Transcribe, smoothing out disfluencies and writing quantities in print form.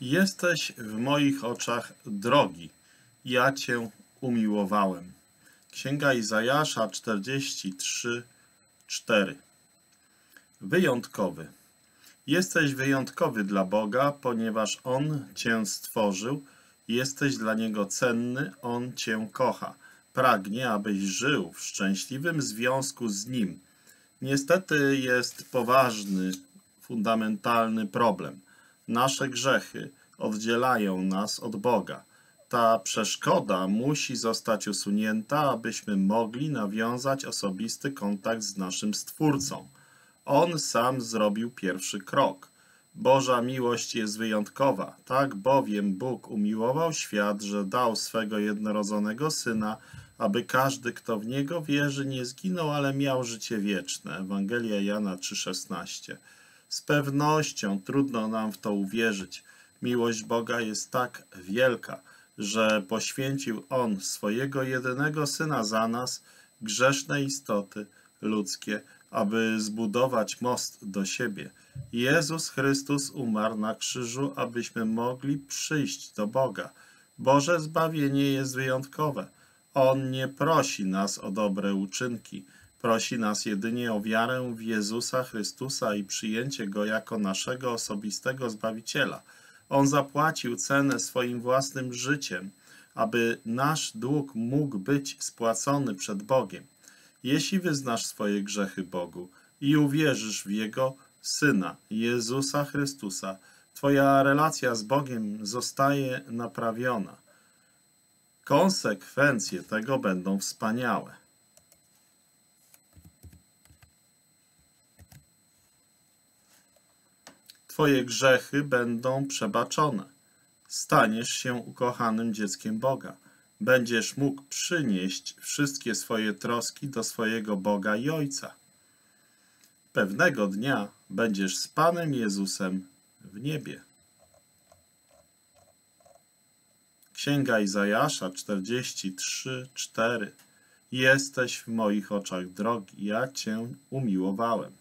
Jesteś w moich oczach drogi, ja Cię umiłowałem. Księga Izajasza 43:4. Wyjątkowy. Jesteś wyjątkowy dla Boga, ponieważ On Cię stworzył, jesteś dla Niego cenny, On Cię kocha. Pragnie, abyś żył w szczęśliwym związku z Nim. Niestety jest poważny, fundamentalny problem. Nasze grzechy oddzielają nas od Boga. Ta przeszkoda musi zostać usunięta, abyśmy mogli nawiązać osobisty kontakt z naszym Stwórcą. On sam zrobił pierwszy krok. Boża miłość jest wyjątkowa. Tak bowiem Bóg umiłował świat, że dał swego jednorodzonego Syna, aby każdy, kto w Niego wierzy, nie zginął, ale miał życie wieczne. Ewangelia Jana 3:16. Z pewnością trudno nam w to uwierzyć. Miłość Boga jest tak wielka, że poświęcił On swojego jedynego Syna za nas, grzeszne istoty ludzkie, aby zbudować most do siebie. Jezus Chrystus umarł na krzyżu, abyśmy mogli przyjść do Boga. Boże zbawienie jest wyjątkowe. On nie prosi nas o dobre uczynki. Prosi nas jedynie o wiarę w Jezusa Chrystusa i przyjęcie Go jako naszego osobistego Zbawiciela. On zapłacił cenę swoim własnym życiem, aby nasz dług mógł być spłacony przed Bogiem. Jeśli wyznasz swoje grzechy Bogu i uwierzysz w Jego Syna, Jezusa Chrystusa, Twoja relacja z Bogiem zostaje naprawiona. Konsekwencje tego będą wspaniałe. Twoje grzechy będą przebaczone. Staniesz się ukochanym dzieckiem Boga. Będziesz mógł przynieść wszystkie swoje troski do swojego Boga i Ojca. Pewnego dnia będziesz z Panem Jezusem w niebie. Księga Izajasza 43:4. Jesteś w moich oczach drogi, ja Cię umiłowałem.